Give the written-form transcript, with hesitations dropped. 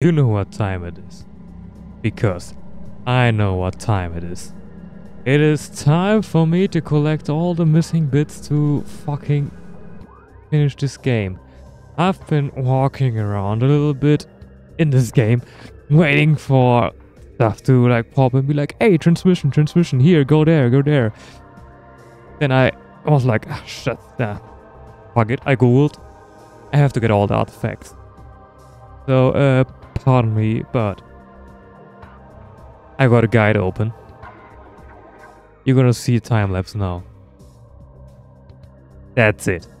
You know what time it is, because I know what time it is. It is time for me to collect all the missing bits to fucking finish this game. I've been walking around a little bit in this game, waiting for stuff to like pop and be like, hey, transmission, here, go there. Then I was like, oh, shit, nah. Fuck it, I googled. I have to get all the artifacts. So, pardon me, but I got a guide open. You're gonna see a time lapse now. That's it.